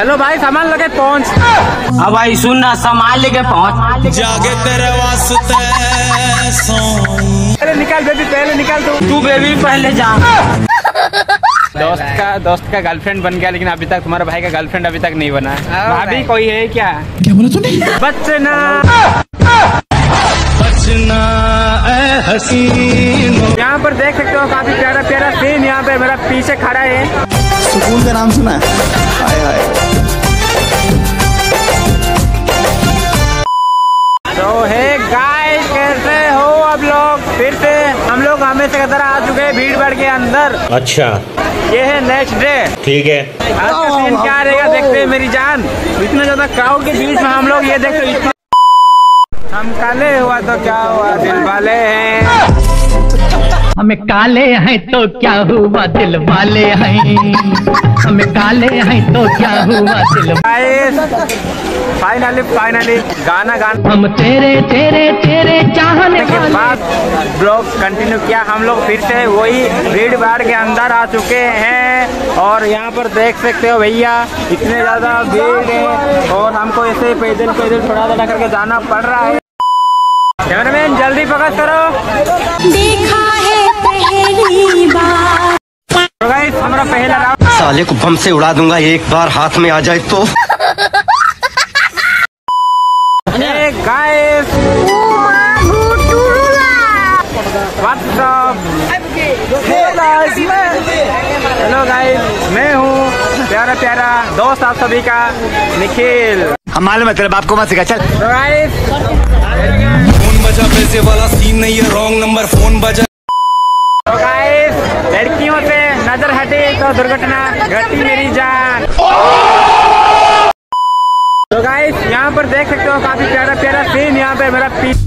Hello भाई सामान लेके पहुँच। अब भाई सुनना सामान लेके पहुँच। जागे तेरे वास्ते पहले निकाल बेबी, पहले निकाल तू बेबी पहले जा। दोस्त का गर्लफ्रेंड बन गया, लेकिन अभी तक तुम्हारा भाई का गर्लफ्रेंड अभी तक नहीं बना। भाभी कोई है क्या? क्या बोला तूने? बचना बचना हसीन। यहाँ पर देख सकते हो काफी प्यारा प्यारा सीन यहाँ पे मेरा पीछे खड़ा है। सुकून का नाम सुना है? हाय हाय। तो हे गाइस कैसे हो आप लोग? फिर से हम लोग हमेशा की तरह आ चुके हैं भीड़ भाड़ के अंदर। अच्छा ये है नेक्स्ट डे, ठीक है। आज का सीन क्या रहेगा देखते हैं मेरी जान। इतना ज्यादा क्राउड के बीच में हम लोग ये देखते हो, हम काले हुआ तो क्या हुआ दिल वाले हैं। हमें काले हैं तो क्या हुआ दिल वाले हैं, हमें काले हैं तो क्या हुआ दिल। फाइनली गाना हम तेरे तेरे तेरे चाहने के बाद ब्लॉग कंटिन्यू किया। हम लोग फिर से वही भीड़ भाड़ के अंदर आ चुके हैं और यहाँ पर देख सकते हो भैया इतने ज्यादा भीड़ है और हमको ऐसे पैदल पैदल थोड़ा करके जाना पड़ रहा है। कैमरामैन जल्दी पकड़ करो। देखा है पहली बार। तो गाइस हमारा पहला राउंड। साले को बम से उड़ा दूंगा एक बार हाथ में आ जाए तो। गाइस हेलो गाइस, मैं हूँ प्यारा प्यारा दोस्त आप सभी का निखिल। हम मालूम है तेरे बाप को मत सिखा। चल गाइस बजा पैसे वाला सीन नहीं है, रॉन्ग नंबर फोन बजा। तो गाइस लड़कियों से नजर हटे तो दुर्घटना घटी मेरी जान। तो गाइस यहाँ पर देख सकते हो काफी प्यारा प्यारा सीन यहाँ पे मेरा पीछे।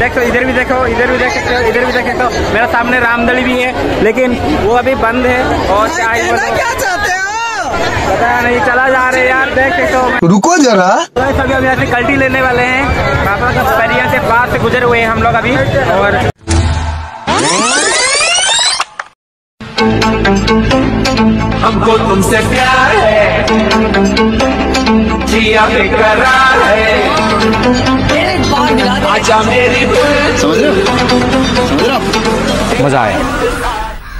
देखो इधर भी देखो, इधर भी देख सकते हो, इधर भी देख सकते हो। मेरा सामने रामदली भी है लेकिन वो अभी बंद है। और क्या चाहते हो पता नहीं, चला जा रहे यार। देख सकते हो, रुको जरा। सभी हम यहाँ से कल्टी लेने वाले हैं। पापा सरिया से पास से गुजरे हुए हैं हम लोग अभी। और हमको तुमसे प्यार है, जिया बेकरार है, आजा मेरी समझ रहे हो? मजा आया।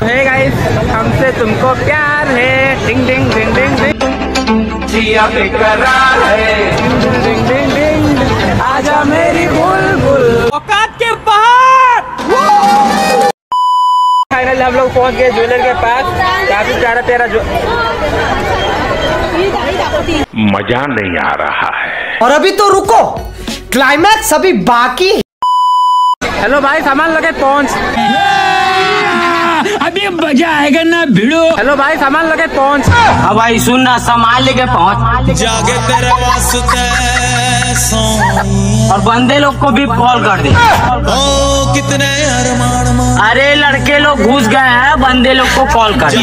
हे गाइस हमसे तुमको प्यार है, डिंग डिंग डिंग डिंग डिंग, जिया बेकरार है, डिंग डिंग डिंग डिंग, आजा मेरी बुलबुल औकात के बाहर। फाइनली हम लोग पहुंच गए ज्वेलर के पास। काफी प्यारा प्यारा जो मजा नहीं आ रहा है। और अभी तो रुको, क्लाइमैक्स अभी बाकी। हेलो भाई सामान लेके पहुंच। अभी मजा आएगा ना भिड़ो। हेलो भाई सामान लेके पहुंच। अब भाई सुनना सामान लेके पहुंच। जागे तेरे वास्ते और बंदे लोग को भी कॉल कर दे। ओ कितने अरमान, अरे लड़के लोग घुस गए हैं, बंदे लोग को कॉल कर दे।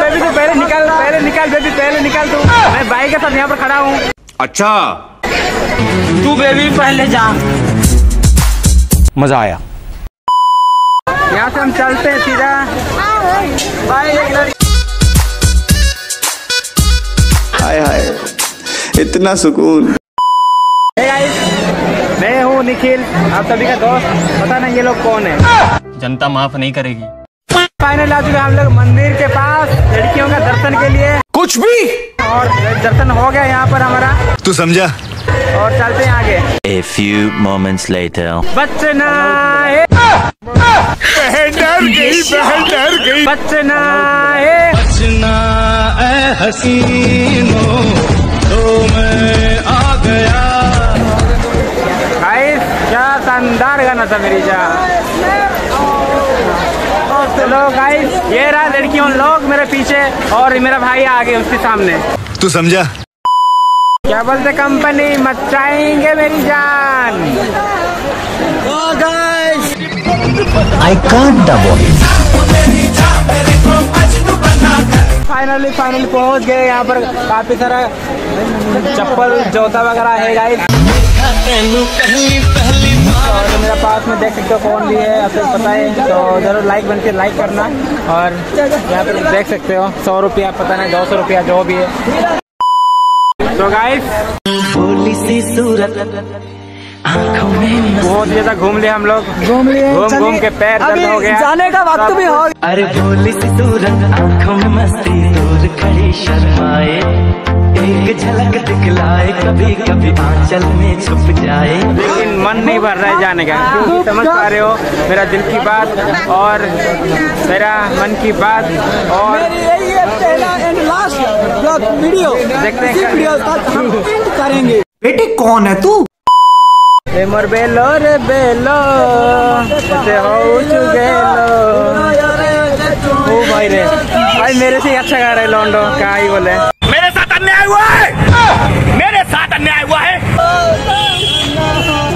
बेबी तो पहले निकाल, पहले निकाल बेबी, पहले निकाल तू। मैं भाई के साथ यहाँ पर खड़ा हूँ। अच्छा तू बेबी पहले जा। मजा आया। यहाँ से हम चलते हैं सीधा। हाय हाय इतना सुकून। मैं हूँ निखिल आप सभी का दोस्त। पता नहीं ये लोग कौन है, जनता माफ नहीं करेगी। फाइनल आ चुके हम लोग मंदिर के पास लड़कियों का दर्शन के लिए। कुछ भी और दर्शन हो गया यहाँ पर हमारा, तू समझा। और चलते हैं आगे। A few moments later. बचना है, बहन डर गई, बचना है, बचना ए हसीनो तो मैं आ गया। गाइस क्या शानदार गाना था मेरी जान। चलो गाइस ये रहा लड़कियों लोग मेरे पीछे और मेरा भाई आगे उसके सामने, तू समझा। क्या बोलते कंपनी मचाएंगे मेरी जान। I can't the voice. Finally पहुंच गए यहाँ पर। काफी सारा चप्पल जूता वगैरह है गाइस। और मेरा पास में देख सकते हो कौन भी है, आपको पता है तो जरूर लाइक बन के लाइक करना। और यहाँ पर देख सकते हो 100 रुपया, पता नहीं 200 रुपया जो भी है। तो गाइस बहुत ज्यादा घूम लिए हम लोग, घूम के पैर दर्द हो गया, जाने का वक्त भी हो गया। अरे भोली सी सूरत आँखों में मस्ती दूर खड़ी शर्माए, एक झलक दिखलाए कभी कभी आंचल में छुप जाए। लेकिन मन नहीं भर रहा है जाने का, समझ पा रहे हो मेरा दिल की बात और मेरा मन की बात। और यही पहला एंड लास्ट वीडियो देखते हैं करेंगे। बेटे कौन है तू? ए मोर बेलो रे बेलो ते हो चुगेलो। ओ भाई रे भाई मेरे से अच्छा गा रहे लौंडो, क्या ही बोले। मेरे साथ अन्याय हुआ है, मेरे साथ अन्याय हुआ है।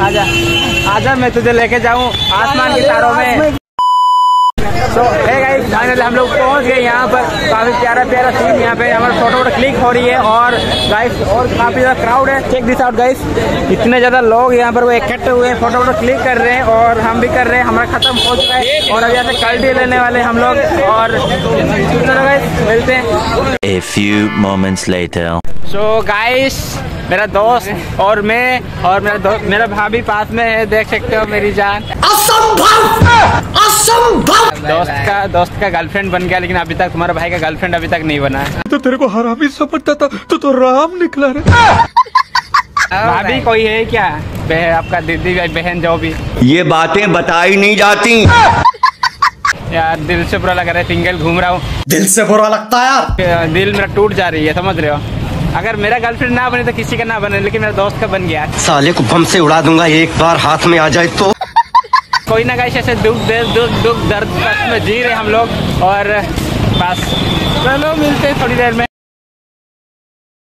आजा आजा मैं तुझे लेके जाऊं आसमान के तारों में। तो हे गाइस फाइनली हम लोग पहुंच गए यहाँ पर। काफी प्यारा प्यारा सीन यहाँ पे हमारे फोटो वोटो क्लिक हो रही है। और गाइस और काफी ज्यादा क्राउड है, चेक दिस आउट गाइस। इतने ज्यादा लोग यहाँ पर वो इकट्ठे हुए हैं, फोटो वोटो क्लिक कर रहे हैं और हम भी कर रहे हैं। हमारा खत्म हो चुका है और अब यहाँ से कल्टी लेने वाले हम लोग। और चलो गाइस मिलते हैं। A few moments later. So guys मेरा दोस्त और मैं और मेरा दोस्त मेरा भाभी पास में है, देख सकते हो मेरी जान। असंभव असंभव। दोस्त का गर्लफ्रेंड बन गया, लेकिन अभी तक तुम्हारा भाई का गर्लफ्रेंड अभी तक नहीं बना है। तो तेरे को हरामी समझता था, तो राम निकला रे। भाभी कोई है क्या? आपका दीदी बहन जो भी। ये बातें बताई नहीं जाती यार, दिल से बुरा लग रहा है। सिंगल घूम रहा हूँ, दिल से बुरा लगता है यार, दिल मेरा टूट जा रही है, समझ रहे हो। अगर मेरा गर्लफ्रेंड ना बने तो किसी का ना बने, लेकिन मेरे दोस्त का बन गया। साले को बम से उड़ा दूंगा एक बार हाथ में आ जाए तो। कोई ना गाइस, ऐसे दुख दर्द में जी रहे हम लोग। और बस चलो मिलते हैं थोड़ी देर में।